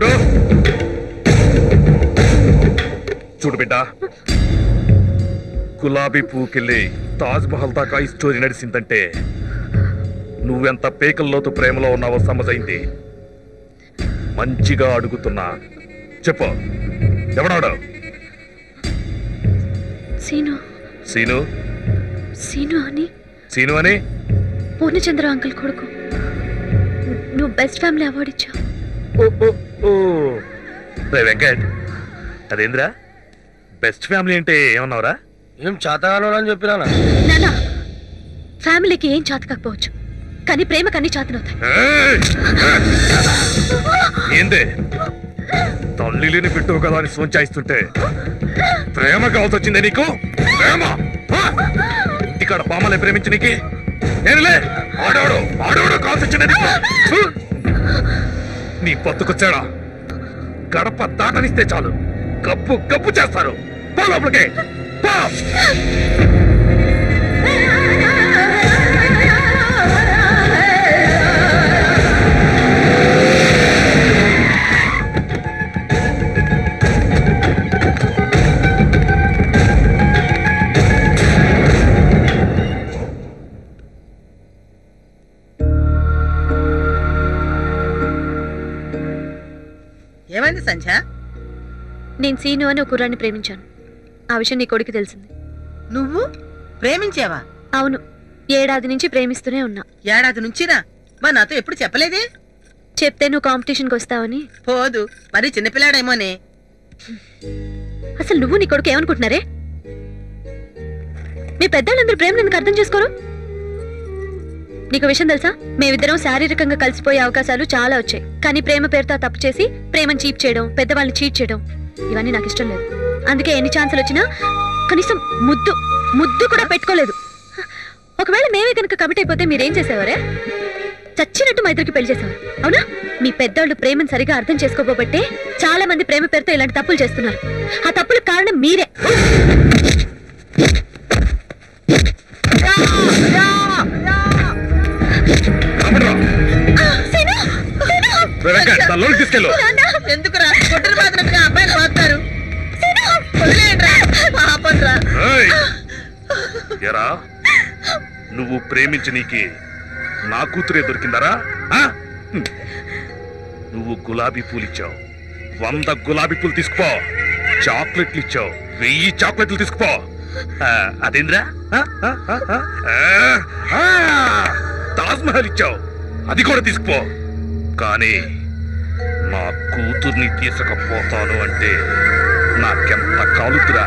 చూడు చూడు బిడ్డ, గులాబీ పువ్వుకెళ్ళి తాజ్మహల్ దాకా ఈ స్టోరీ నడిచిందంటే నువ్వెంత పేకల్లోతు ప్రేమలో ఉన్నావో సమజైంది. మంచిగా అడుగుతున్నా, చెప్పు ఎవడాడు? సీను. సీను? సీను అని? సీను అని పూర్ణచంద్ర అంకుల్ కొడుకు. నువ్వు బెస్ట్ ఫ్యామిలీ అవార్డు ఇచ్చావు. వెంకట్, అదేంద్రా బెస్ట్ ఫ్యామిలీ అంటే ఏమన్నావురా? ఏం చేతగానో అని చెప్పినా? నానా, ఫ్యామిలీకి ఏం చేత కాకపోవచ్చు, కానీ ప్రేమ కన్నీ చేతనవుతాయి. ఏందే తల్లి లేని పెట్టవు కదా అని సోంచాయిస్తుంటే ప్రేమ కావాల్సి వచ్చిందే నీకు? ప్రేమ ఇంటికాడ పామలే ప్రేమించి నీకు నేనులే ఆడవాడు ఆడవాడు కావాల్సి వచ్చిందే నీ పొత్తుకొచ్చాడా? గడప దాటనిస్తే చాలు కప్పు కప్పు చేస్తారు. పో లోపలికే. ఏమైంది సంధ్య? నేను సీను అని ఒక కుర్రాన్ని ప్రేమించాను. ఆ విషయం నీ కొడుకు తెలిసింది. నువ్వు ప్రేమించావా? అవును, ఏడాది నుంచి ప్రేమిస్తూనే ఉన్నా. ఏడాది నుంచినా? మా నాతో ఎప్పుడు చెప్పలేదే. చెప్తే నువ్వు కాంపిటీషన్కి వస్తావని. పోదు, మరి చిన్నపిల్లాడేమోనే. అసలు నువ్వు నీ కొడుకు ఏమనుకుంటున్నారే? మీ పెద్దవాళ్ళందరూ ప్రేమ నన్ను అర్థం చేసుకోరు. నీకు విషయం తెలుసా? మేమిద్దరం శారీరకంగా కలిసిపోయే అవకాశాలు చాలా వచ్చాయి, కానీ ప్రేమ పేరుతో తప్పు చేసి ప్రేమను చీప్ చేయడం, పెద్దవాళ్ళని చీట్ చేయడం, ఇవన్నీ నాకు ఇష్టం లేదు. అందుకే ఎన్ని ఛాన్సులు వచ్చినా కనీసం ముద్దు ముద్దు కూడా పెట్టుకోలేదు. ఒకవేళ మేమే కనుక కమిట్ అయిపోతే మీరేం చేసేవారే? చచ్చినట్టు మా ఇద్దరికి పెళ్లి చేసేవారు. అవునా? మీ పెద్దవాళ్ళు ప్రేమను సరిగా అర్థం చేసుకోబోబట్టే చాలా మంది ప్రేమ పేరుతో ఇలాంటి తప్పులు చేస్తున్నారు. ఆ తప్పులకు కారణం మీరే. నువ్వు ప్రేమించి నీకి నా కూతురే దొరికిందరా? నువ్వు గులాబీ పూలు ఇచ్చావు, 100 గులాబీ పూలు తీసుకుపో. చాక్లెట్లు ఇచ్చావు, 1000 చాక్లెట్లు తీసుకుపో. అదేంద్రా తాజ్మహల్ ఇచ్చావు, అది కూడా తీసుకుపో. కానీ నా కూతుర్ని తీసుకపోతాను అంటే నాకెంత కాలుతురా?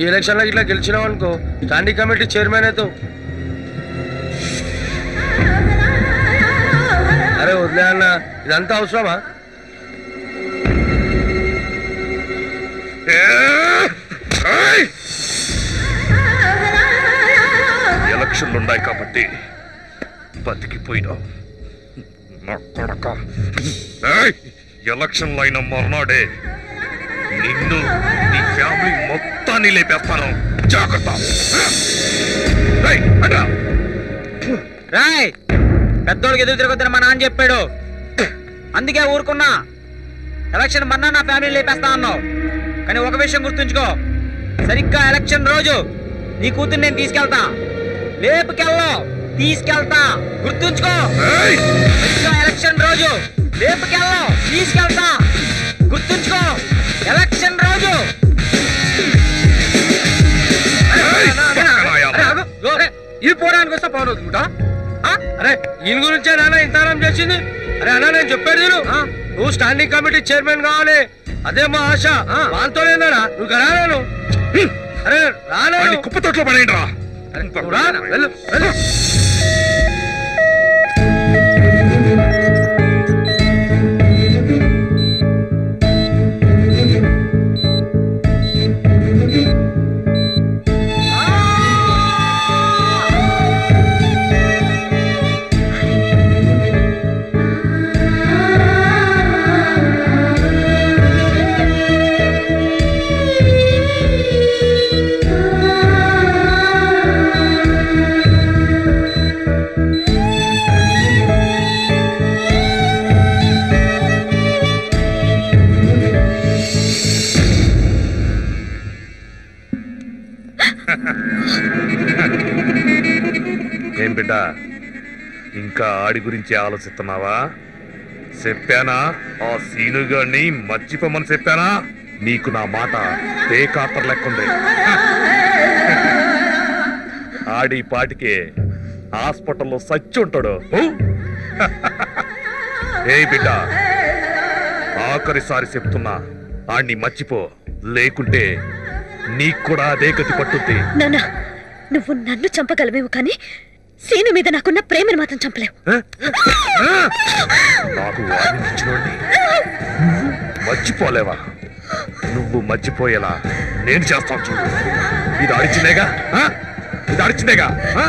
ఈ ఎలక్షన్ లో ఇట్లా గెలిచినావు అనుకో, స్టాండింగ్ కమిటీ చైర్మన్ అయితే. అరే వదిలే అన్న, ఇదంతా అవసరమా? ఎలక్షన్లున్నాయి కాబట్టి బతికిపోయినావు. मरनाडे निन्नु नी फ्यामिली मोत्तानी लेपेस्तानु जाग्रत्त రేయ్ అడ రేయ్ పెద్దోళ్ళకి ఎదురు తిరగొద్దని మా నాన్న చెప్పాడు అందుకే ఊరుకున్నా ఎలక్షన్ మన్నా నా ఫ్యామిలీ లేపేస్తా అన్నావు కానీ ఒక విషయం గుర్తుంచుకో సరిగ్గా ఎలక్షన్ రోజు నీ కూతుర్ని నేను తీసుకెళ్తా లేపుకెళ్ళా తీసుకెళ్తా గుర్తుంచుకో రేయ్ సరిగ్గా ఎలక్షన్ రోజు లేపుకెళ్ళా తీసుకెళ్తా గుర్తుంచుకో ఎలక్షన్ రోజు ये पोरा पवन अरे इन इंतजी अरे अना नीलू स्टैंडिंग कमिटी चेयरमैन अदे आश अरे कुछ इंका आड़ गुरिंची आलोचिस्तुन्नावा चेप्पाना आ सीनुगार्नि मर्चिपोमनि चेप्पाना नीकु ना माट बेकातर लेक्कुंदि आडी पाटिके हास्पिटल्लो सच्चि उंटाडु ए बिड्ड आखरिसारी चेप्तुन्ना आड्नि मर्चिपो लेकुंटे नीकु कूडा अदे गति पट्टुद्दि नाना నువ్వు నన్ను చంపగలవేవు కానీ సీను మీద నాకున్న ప్రేమను మాత్రం చంపలేవు నాకు వాడినించుకోండి మర్చిపోలేవా నువ్వు మర్చిపోయేలా నేను చేస్తాను చూడు ఇది అడిచినేగా ఇది అడిచినేగా